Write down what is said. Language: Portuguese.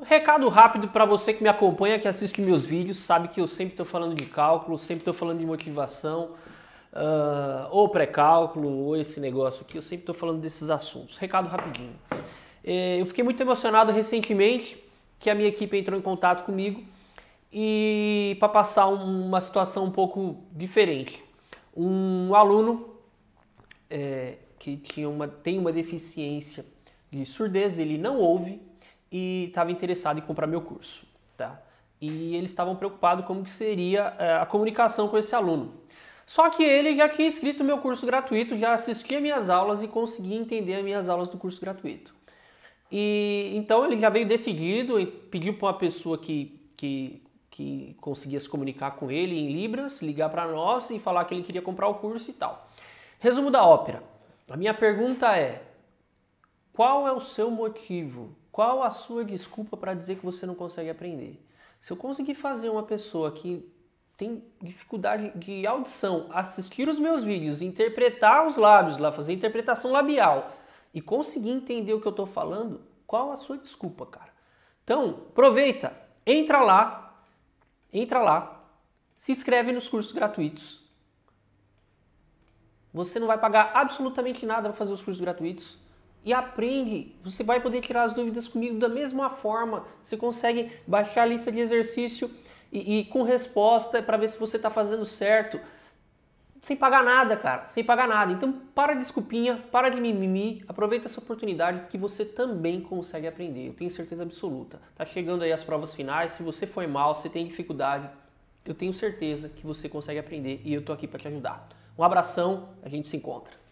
Um recado rápido para você que me acompanha, que assiste meus vídeos, sabe que eu sempre estou falando de cálculo, sempre estou falando de motivação, ou pré-cálculo, ou esse negócio aqui, eu sempre estou falando desses assuntos. Recado rapidinho. Eu fiquei muito emocionado recentemente que a minha equipe entrou em contato comigo e para passar uma situação um pouco diferente. Um aluno que tem uma deficiência de surdez, ele não ouve e estava interessado em comprar meu curso, tá? E eles estavam preocupados como que seria a comunicação com esse aluno. Só que ele já tinha inscrito meu curso gratuito, já assistia minhas aulas e conseguia entender as minhas aulas do curso gratuito. E então ele já veio decidido e pediu para uma pessoa que conseguia se comunicar com ele em Libras, ligar para nós e falar que ele queria comprar o curso e tal. Resumo da ópera. A minha pergunta é: qual é o seu motivo? Qual a sua desculpa para dizer que você não consegue aprender? Se eu conseguir fazer uma pessoa que tem dificuldade de audição assistir os meus vídeos, interpretar os lábios lá, fazer interpretação labial e conseguir entender o que eu estou falando, qual a sua desculpa, cara? Então, aproveita, entra lá, se inscreve nos cursos gratuitos. Você não vai pagar absolutamente nada para fazer os cursos gratuitos. E aprende, você vai poder tirar as dúvidas comigo da mesma forma. Você consegue baixar a lista de exercício e com resposta para ver se você está fazendo certo. Sem pagar nada, cara, sem pagar nada. Então para de desculpinha, para de mimimi, aproveita essa oportunidade que você também consegue aprender. Eu tenho certeza absoluta. Tá chegando aí as provas finais, se você foi mal, se tem dificuldade, eu tenho certeza que você consegue aprender e eu tô aqui para te ajudar. Um abração, a gente se encontra.